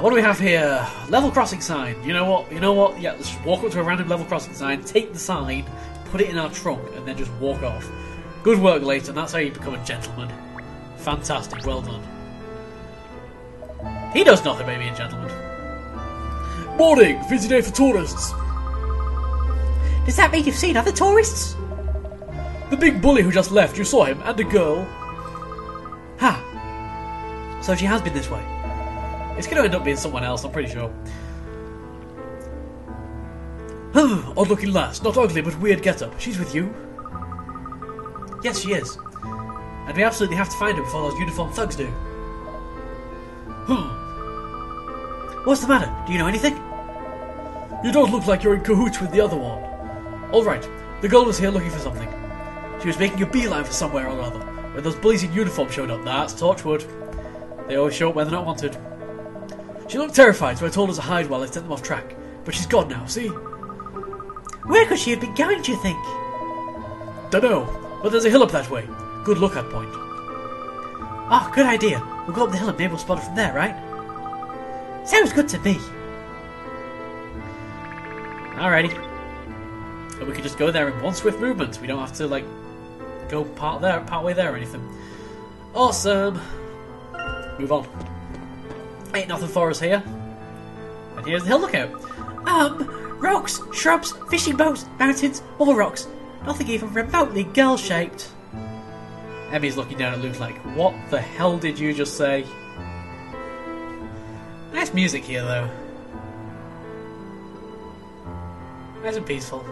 What do we have here? Level crossing sign. You know what? Yeah, let's just walk up to a random level crossing sign, take the sign, put it in our trunk, and then just walk off. Good work, Layton. That's how you become a gentleman. Fantastic. Well done. He does nothing, maybe a gentleman. Morning! Busy day for tourists. Does that mean you've seen other tourists? The big bully who just left. You saw him and a girl. Ha! So she has been this way. It's going to end up being someone else, I'm pretty sure. Odd-looking lass. Not ugly, but weird get-up. She's with you. Yes, she is. And we absolutely have to find her before those uniformed thugs do. What's the matter? Do you know anything? You don't look like you're in cahoots with the other one. Alright, the girl was here looking for something. She was making a beeline for somewhere or other. When those bullies in uniform showed up, that's Torchwood. They always show up where they're not wanted. She looked terrified, so I told her to hide while I sent them off track. But she's gone now, see? Where could she have been going, do you think? Dunno, but there's a hill up that way. Good lookout point. Ah, oh, good idea. We'll go up the hill and maybe we'll spot her from there, right? Sounds good to me. Alrighty. And we can just go there in one swift movement. We don't have to, like, go part way there or anything. Awesome. Move on. Ain't nothing for us here. And here's the hill lookout. Rocks, shrubs, fishing boats, mountains, all rocks. Nothing even remotely girl-shaped. Emmy's looking down at Luke like, what the hell did you just say? Nice music here, though. Nice and peaceful.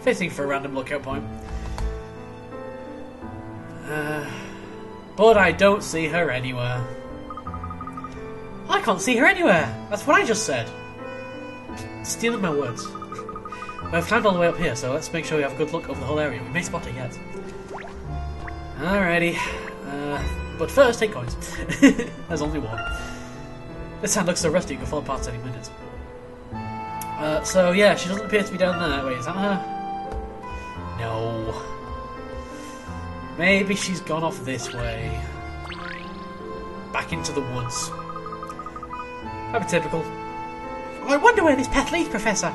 Fitting for a random lookout point. But I don't see her anywhere. I can't see her anywhere! That's what I just said! Stealing my words. We've climbed all the way up here, so let's make sure we have a good look over the whole area. We may spot her yet. Alrighty. But first, take coins. There's only one. This hand looks so rusty, it could fall apart any minute. So yeah, she doesn't appear to be down there. Wait, is that her? No. Maybe she's gone off this way. Back into the woods. That'd be typical. I wonder where this path leads, Professor.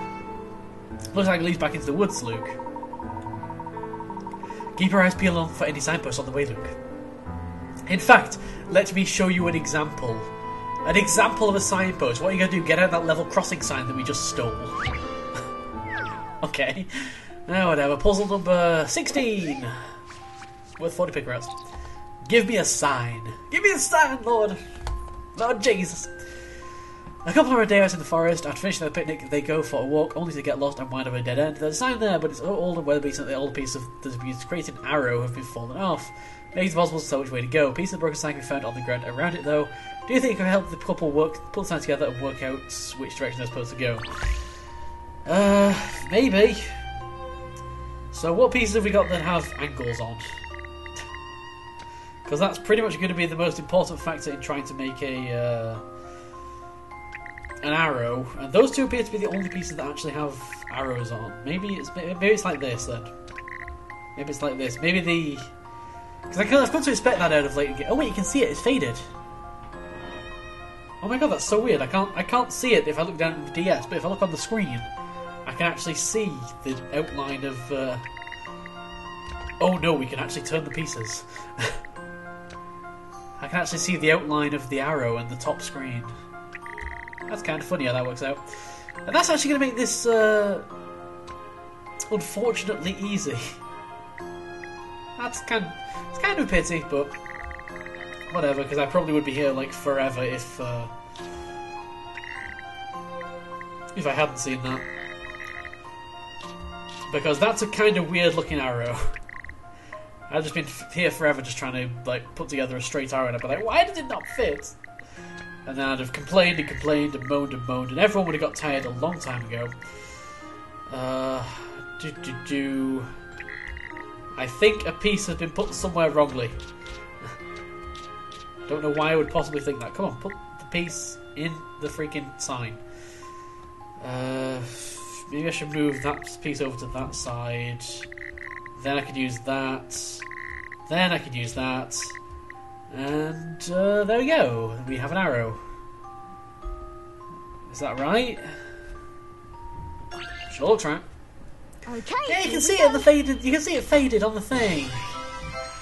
Looks like it leads back into the woods, Luke. Keep your eyes peeled for any signposts on the way, Luke. In fact, let me show you an example. An example of a signpost. What are you going to do? Get out that level crossing sign that we just stole. Okay. Now, whatever. Puzzle number 16. Worth 40 pick routes. Give me a sign. Give me a sign, Lord. Lord Jesus. A couple of our day out in the forest, after finishing their picnic, they go for a walk, only to get lost and wind up at a dead end. There's a sign there, but it's old and weather-beaten, the old piece of the created arrow have been fallen off. It makes it possible to tell which way to go. A piece of the broken sign can be found on the ground around it, though. Do you think it can help the couple pull the sign together and work out which direction they're supposed to go? Maybe. So what pieces have we got that have angles on? Because that's pretty much going to be the most important factor in trying to make a... an arrow, and those two appear to be the only pieces that actually have arrows on. Maybe it's like this then. Maybe it's like this. Maybe the because I've come to expect that out of Layton. Oh wait, you can see it. It's faded. Oh my god, that's so weird. I can't see it if I look down at the DS, but if I look on the screen, I can actually see the outline of. Oh no, we can actually turn the pieces. I can actually see the outline of the arrow and the top screen. That's kind of funny how that works out. And that's actually going to make this, unfortunately easy. That's it's kind of a pity, but whatever, because I probably would be here, like, forever if I hadn't seen that. Because that's a kind of weird-looking arrow. I've just been here forever just trying to, like, put together a straight arrow, and I'd be like, why did it not fit? And then I'd have complained and complained and moaned, and everyone would have got tired a long time ago. I think a piece has been put somewhere wrongly. Don't know why I would possibly think that. Come on, put the piece in the freaking sign. Maybe I should move that piece over to that side. Then I could use that. Then I could use that. And there we go. We have an arrow. Is that right? Sure looks right. Okay, yeah, you can see it. The faded. You can see it faded on the thing.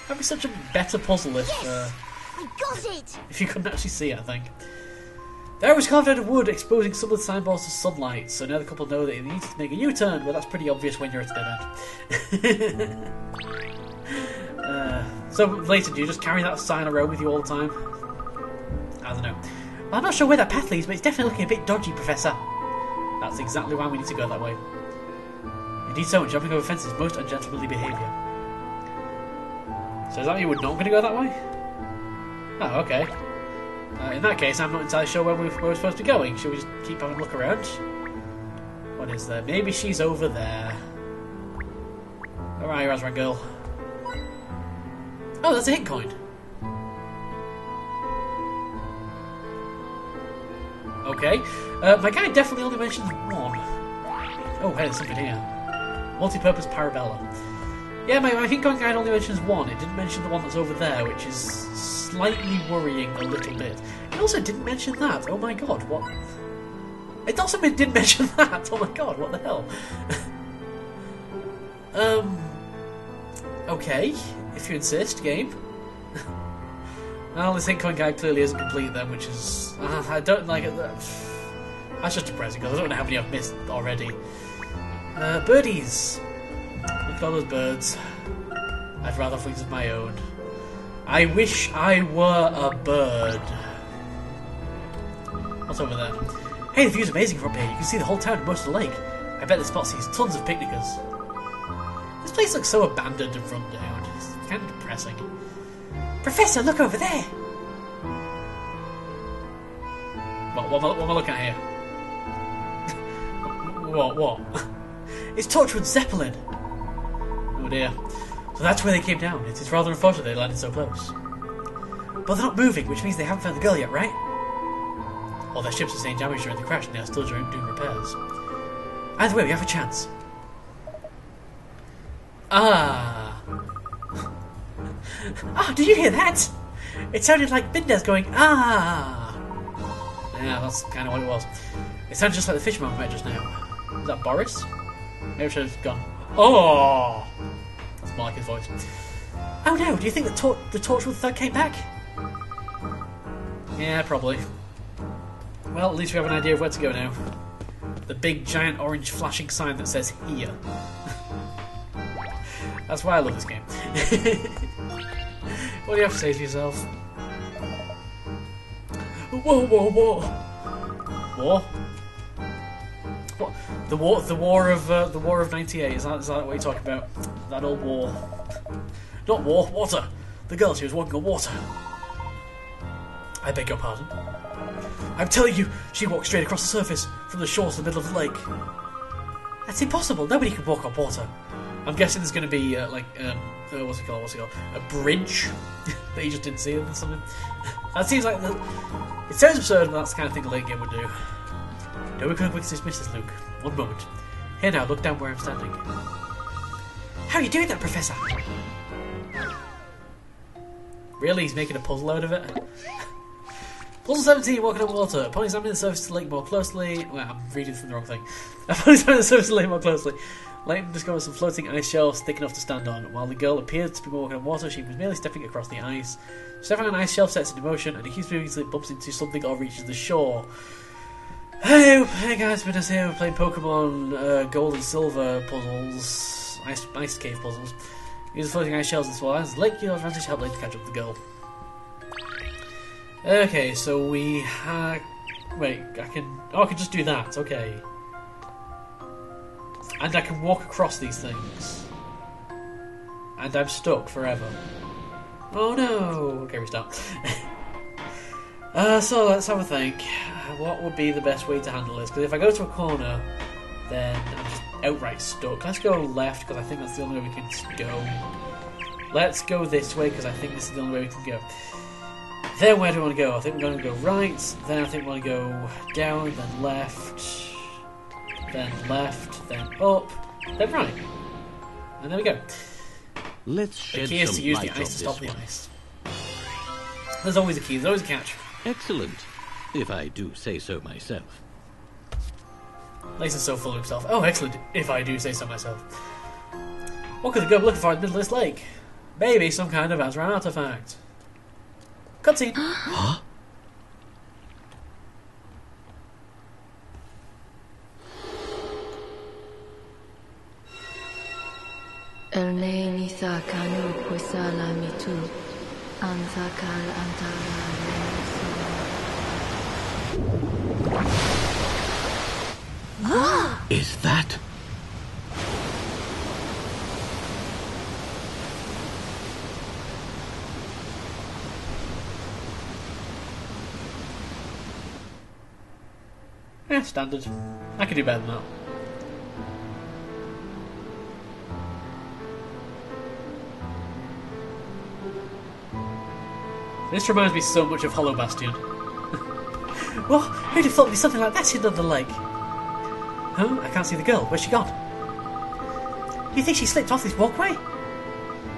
That'd be such a better puzzle if. Yes, I got it. If you couldn't actually see it, I think. The area was carved out of wood, exposing some of the signboards to sunlight. So now the couple know that they need to make a U-turn. Well, that's pretty obvious when you're at a dead end. So, Layton, do you just carry that sign around with you all the time? I don't know. I'm not sure where that path leads, but it's definitely looking a bit dodgy, Professor. That's exactly why we need to go that way. Indeed so, and jumping over fences is most ungentlemanly behaviour. So is that you would not going to go that way? Oh, okay. In that case, I'm not entirely sure where we're supposed to be going. Should we just keep having a look around? What is there? Maybe she's over there. All right, Razran girl. Oh, that's a hit coin. Okay. My guy definitely only mentioned one. Oh, hey, there's something here. Multi-purpose Parabella. Yeah, my hit coin guide only mentions one. It didn't mention the one that's over there, which is slightly worrying a little bit. It also didn't mention that. Oh my god, what? It also didn't mention that. Oh my god, what the hell? Okay, if you insist, game. Well, this hit coin guide clearly isn't complete then, which is... I don't like it. That's just depressing, because I don't know how many I've missed already. Birdies! Look at all those birds. I'd rather have wings of my own. I wish I were a bird. What's over there? Hey, the view's amazing from here. You can see the whole town and most of the lake. I bet this spot sees tons of picnickers. This place looks so abandoned and run down. It's kind of depressing. Professor, look over there! What am I looking at here? What? It's Torchwood Zeppelin! Oh dear. So that's where they came down. It is rather unfortunate they landed so close. But they're not moving, which means they haven't found the girl yet, right? All their ships are staying damaged during the crash and they are still doing repairs. Either way, we have a chance. Ah! Ah, did you hear that? It sounded like Bindez going, ah! Yeah, that's kind of what it was. It sounded just like the fisherman we met just now. Is that Boris? Maybe I should have gone, oh! That's more like his voice. Oh no, do you think the Torchwood thug came back? Yeah, probably. Well, at least we have an idea of where to go now. The big, giant, orange flashing sign that says here. That's why I love this game. What do you have to say to yourself? Whoa, whoa, whoa! War? What? The war of 98. Is that what you're talking about? That old war? Not war, water. The girl she was walking on water. I beg your pardon. I'm telling you, she walked straight across the surface from the shore to the middle of the lake. That's impossible. Nobody can walk on water. I'm guessing there's going to be what's it called? A bridge that you just didn't see or something. That seems like it sounds absurd, but that's the kind of thing a late game would do. No, we can't dismiss this, Luke. One moment. Here now, look down where I'm standing. How are you doing that, Professor? Really? He's making a puzzle out of it? Puzzle 17, walking on water. Upon examining the surface of the lake more closely... Well, I'm reading from the wrong thing. Upon examining the surface of the lake more closely, Layton discovers some floating ice shelves thick enough to stand on. While the girl appeared to be walking on water, she was merely stepping across the ice. Stepping on an ice shelf sets into motion, and it keeps moving until it bumps into something or reaches the shore. Hey guys, Midas here. We're playing Pokemon Gold and Silver puzzles, ice cave puzzles. Use the floating ice shells as well as Lake Call of Duty to help Lake to catch up the girl. Okay, so we have. Wait, I can. Oh, I can just do that. Okay, and I can walk across these things, and I'm stuck forever. Oh no! Okay, we start. So let's have a think. What would be the best way to handle this? Because if I go to a corner, then I'm just outright stuck. Let's go left, because I think that's the only way we can go. Let's go this way, because I think this is the only way we can go. Then where do we want to go? I think we're going to go right, then I think we want to go down, then left, then up, then right. And there we go. Let's the key is to use the ice to stop the ice. There's always a key, there's always a catch. Excellent. If I do say so myself. Layton's so full of himself. Oh, excellent, if I do say so myself. What could the girl looking for in the middle of this lake? Maybe some kind of Azran artifact. Cutscene. Huh? Is that? Yeah, standard. I could do better than that. This reminds me so much of Hollow Bastion. Well, who'd have thought there'd be something like that hidden under the lake? Huh? I can't see the girl. Where's she gone? You think she slipped off this walkway?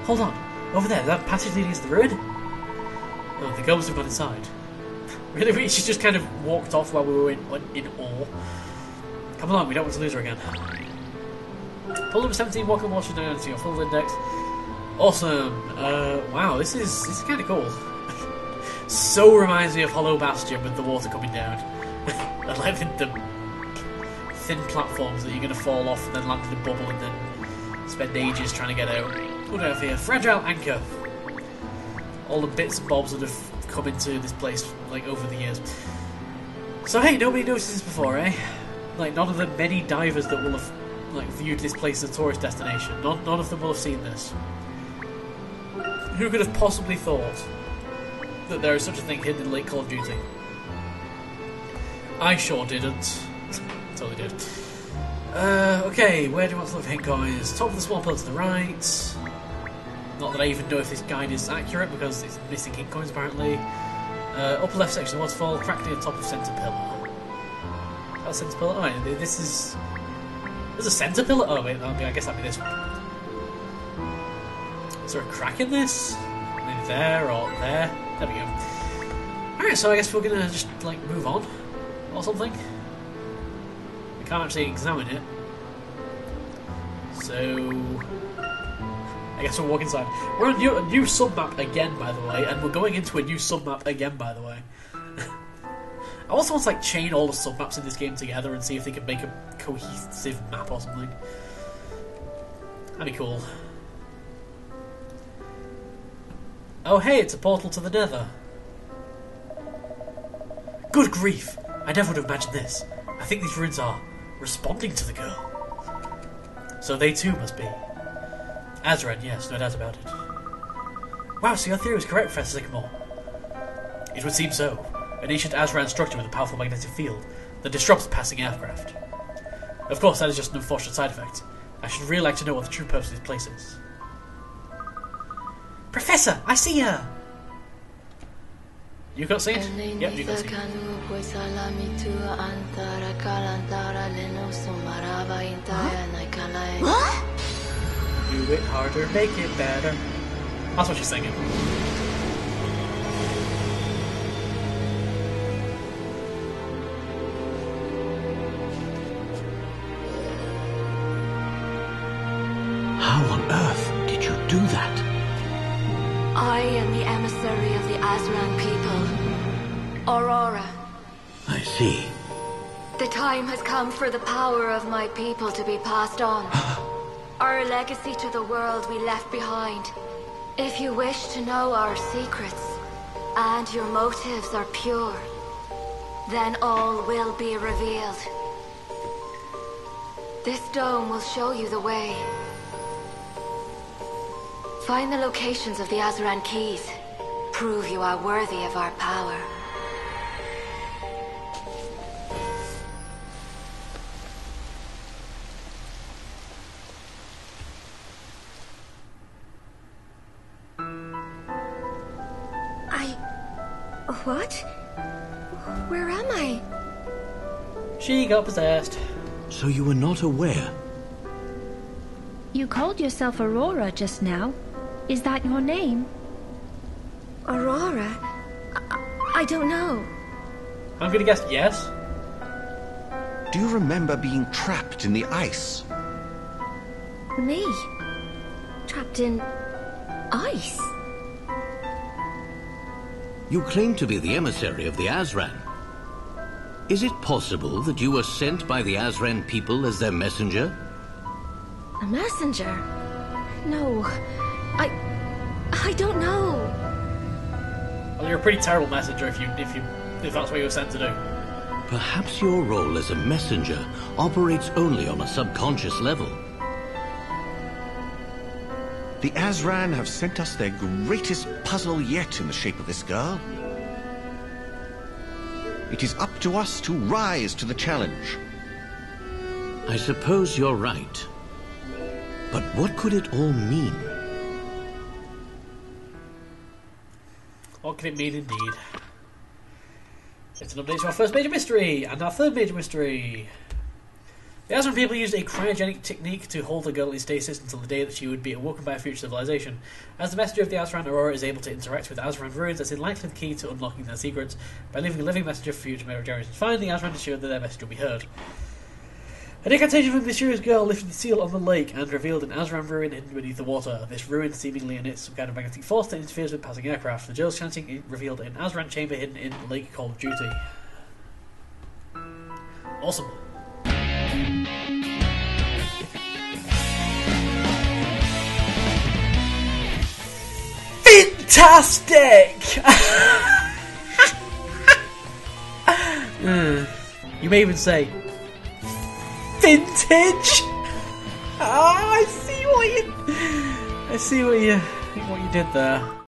Hold on. Over there, that passage leading to the ruin? Oh, the girl must have gone inside. Really? She just kind of walked off while we were in awe. Come along, we don't want to lose her again. Pull up 17, walk and watch her down to your full index. Awesome. Wow, this is kind of cool. So reminds me of Hollow Bastion with the water coming down. I like the thin platforms that you're going to fall off and then land in a bubble and then spend ages trying to get out. What do I have here? Fragile anchor. All the bits and bobs that have come into this place like over the years. So hey, nobody noticed this before, eh? Like none of the many divers that will have like viewed this place as a tourist destination. None of them will have seen this. Who could have possibly thought that there is such a thing hidden in Lake Call of Duty? I sure didn't. Totally did. Okay, where do I want to look for hit coins? Top of the small pill to the right. Not that I even know if this guide is accurate because it's missing hit coins apparently. Upper left section of the waterfall, crack near the top of centre pillar. Is that centre pillar? Oh, wait, this is. There's a centre pillar? Oh, wait, I guess that'd be this one. Is there a crack in this? Maybe there or there? There we go. Alright, so I guess we're gonna just, like, move on. Or something. We can't actually examine it. So I guess we'll walk inside. We're on a new sub-map again, by the way, and we're going into a new sub-map again, by the way. I also want to, like, chain all the sub-maps in this game together and see if they can make a cohesive map or something. That'd be cool. Oh hey, it's a portal to the nether. Good grief! I never would have imagined this. I think these ruins are responding to the girl. So they too must be. Azran, yes, no doubt about it. Wow, so your theory was correct, Professor Sycamore. It would seem so. An ancient Azran structure with a powerful magnetic field that disrupts passing aircraft. Of course, that is just an unfortunate side effect. I should really like to know what the true purpose of this place is. Professor, I see her! You got seen? Yep, you got seen. Huh? What? Do it harder, make it better. That's what she's singing. How on earth did you do that? I am the emissary of the Azran people, Aurora. I see. The time has come for the power of my people to be passed on. Our legacy to the world we left behind. If you wish to know our secrets, and your motives are pure, then all will be revealed. This dome will show you the way. Find the locations of the Azran keys. Prove you are worthy of our power. What? Where am I? She got possessed. So you were not aware? You called yourself Aurora just now. Is that your name? Aurora? I don't know. I'm gonna guess yes. Do you remember being trapped in the ice? Me? Trapped in ice? You claim to be the emissary of the Azran. Is it possible that you were sent by the Azran people as their messenger? A messenger? No. I don't know. Well, you're a pretty terrible messenger if that's what you were sent to do. Perhaps your role as a messenger operates only on a subconscious level. The Azran have sent us their greatest puzzle yet in the shape of this girl. It is up to us to rise to the challenge. I suppose you're right. But what could it all mean? What could it mean indeed? It's an update to our first major mystery and our third major mystery. The Azran people used a cryogenic technique to hold the girl in stasis until the day that she would be awoken by a future civilization. As the messenger of the Azran, Aurora is able to interact with the Azran ruins as is likely the key to unlocking their secrets. By leaving a living messenger for future generations to find, the Azran ensure that their message will be heard. An incantation from the mysterious girl lifted the seal on the lake and revealed an Azran ruin hidden beneath the water. This ruin seemingly emits some kind of magnetic force that interferes with passing aircraft. The girl's chanting revealed an Azran chamber hidden in Lake Call of Duty. Awesome. Fantastic! You may even say vintage. I see what you did there.